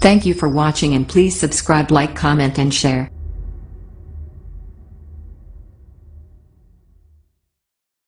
Thank you for watching, and please subscribe, like, comment and share.